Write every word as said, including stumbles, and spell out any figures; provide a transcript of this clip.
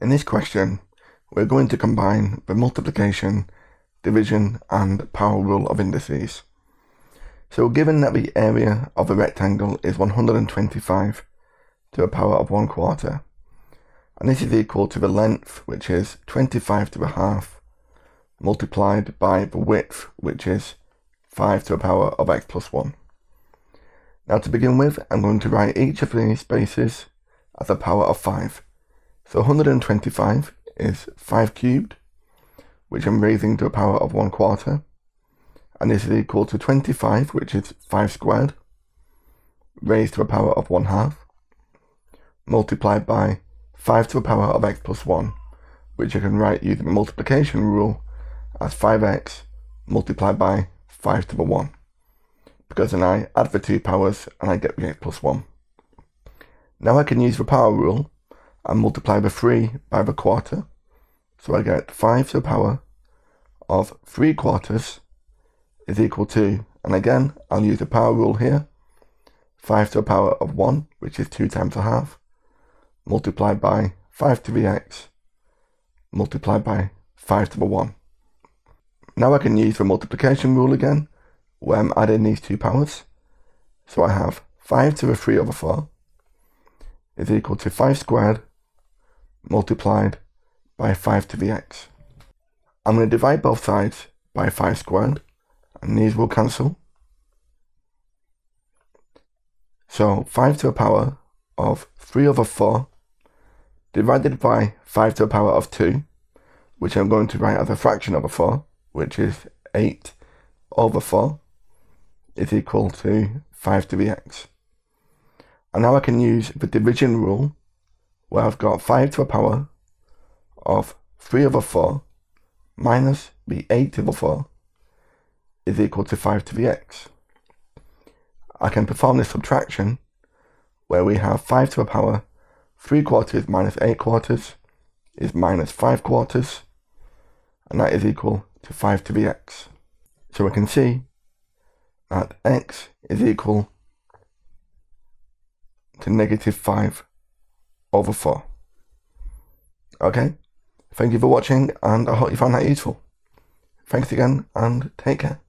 In this question, we're going to combine the multiplication, division and power rule of indices. So given that the area of a rectangle is one hundred twenty-five to the power of one quarter, and this is equal to the length, which is twenty-five to the half, multiplied by the width, which is five to the power of x plus one. Now to begin with, I'm going to write each of these bases as a power of five. So one hundred twenty-five is five cubed, which I'm raising to a power of one quarter. And this is equal to twenty-five, which is five squared, raised to a power of one half, multiplied by five to a power of x plus one, which I can write using the multiplication rule as five x multiplied by five to the one. Because then I add the two powers and I get the eight plus one. Now I can use the power rule and multiply the three by the quarter. So I get five to the power of three quarters is equal to, and again I'll use the power rule here, five to the power of one, which is two times a half, multiplied by five to the x, multiplied by five to the one. Now I can use the multiplication rule again, where I'm adding these two powers. So I have five to the three over four is equal to five squared multiplied by five to the x. I'm going to divide both sides by five squared, and these will cancel. So five to the power of three over four divided by five to the power of two, which I'm going to write as a fraction over four, which is eight over four, is equal to five to the x. And now I can use the division rule, where I've got five to the power of three over four minus the eight over four is equal to five to the x. I can perform this subtraction, where we have five to the power three quarters minus eight quarters is minus five quarters, and that is equal to five to the x. So we can see that x is equal to negative five over four. Okay, thank you for watching, and I hope you found that useful. Thanks again, and take care.